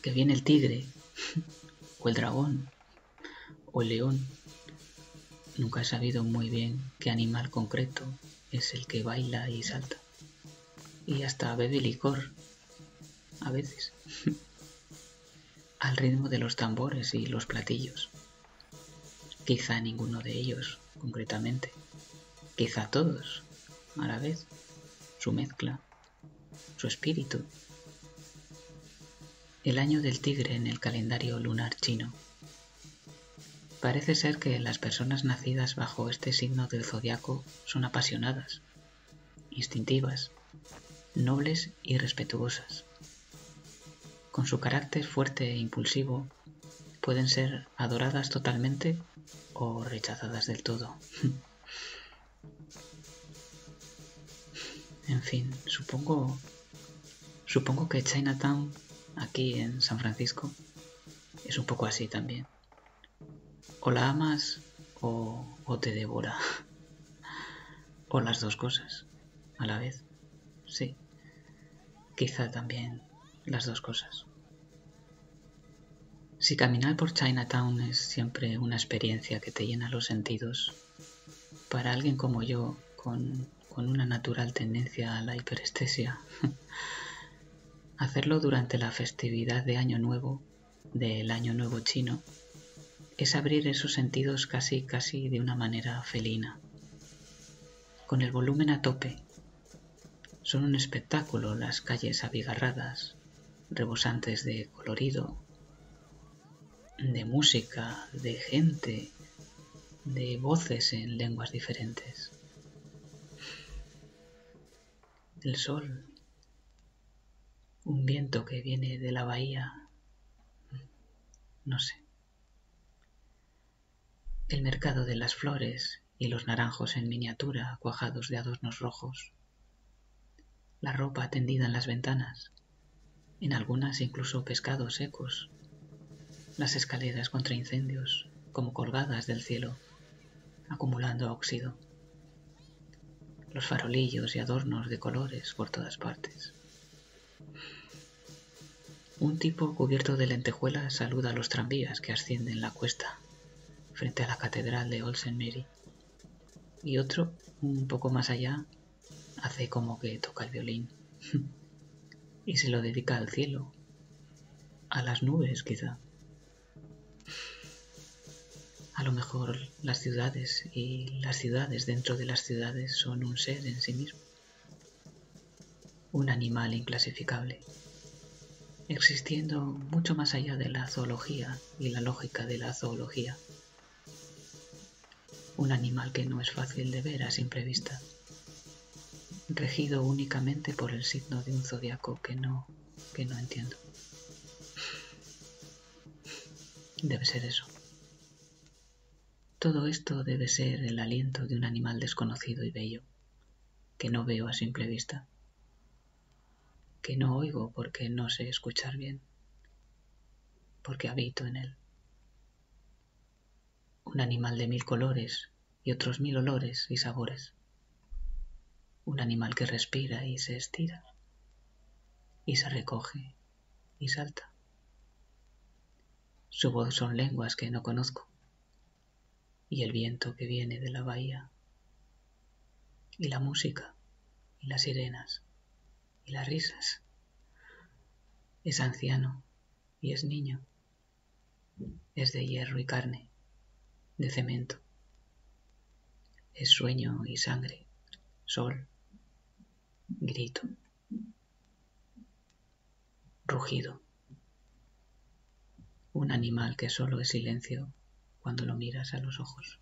que viene el tigre, o el dragón, o el león. Nunca he sabido muy bien qué animal concreto es el que baila y salta. Y hasta bebe licor, a veces, al ritmo de los tambores y los platillos. Quizá ninguno de ellos, concretamente. Quizá todos, a la vez, su mezcla, su espíritu. El año del tigre en el calendario lunar chino. Parece ser que las personas nacidas bajo este signo del zodiaco son apasionadas, instintivas, nobles y respetuosas. Con su carácter fuerte e impulsivo, pueden ser adoradas totalmente o rechazadas del todo. En fin, supongo que Chinatown, aquí en San Francisco, es un poco así también. O la amas o te devora. O las dos cosas, a la vez. Sí, quizá también las dos cosas. Si caminar por Chinatown es siempre una experiencia que te llena los sentidos, para alguien como yo, con una natural tendencia a la hiperestesia, hacerlo durante la festividad de Año Nuevo, del Año Nuevo Chino, es abrir esos sentidos casi de una manera felina. Con el volumen a tope, son un espectáculo las calles abigarradas, rebosantes de colorido, de música, de gente, de voces en lenguas diferentes. El sol, un viento que viene de la bahía, no sé. El mercado de las flores y los naranjos en miniatura cuajados de adornos rojos. La ropa tendida en las ventanas, en algunas incluso pescados secos. Las escaleras contra incendios, como colgadas del cielo, acumulando óxido. Los farolillos y adornos de colores por todas partes. Un tipo cubierto de lentejuelas saluda a los tranvías que ascienden la cuesta, frente a la catedral de Old St. Mary. Y otro, un poco más allá, hace como que toca el violín. Y se lo dedica al cielo. A las nubes, quizá. A lo mejor las ciudades y las ciudades dentro de las ciudades son un ser en sí mismo. Un animal inclasificable. Existiendo mucho más allá de la zoología y la lógica de la zoología. Un animal que no es fácil de ver a simple vista, regido únicamente por el signo de un zodiaco que no entiendo. Debe ser eso. Todo esto debe ser el aliento de un animal desconocido y bello, que no veo a simple vista, que no oigo porque no sé escuchar bien, porque habito en él. Un animal de 1000 colores y otros 1000 olores y sabores. Un animal que respira y se estira, y se recoge y salta. Su voz son lenguas que no conozco, y el viento que viene de la bahía, y la música, y las sirenas, y las risas. Es anciano y es niño, es de hierro y carne. De cemento. Es sueño y sangre, sol, grito, rugido. Un animal que solo es silencio cuando lo miras a los ojos.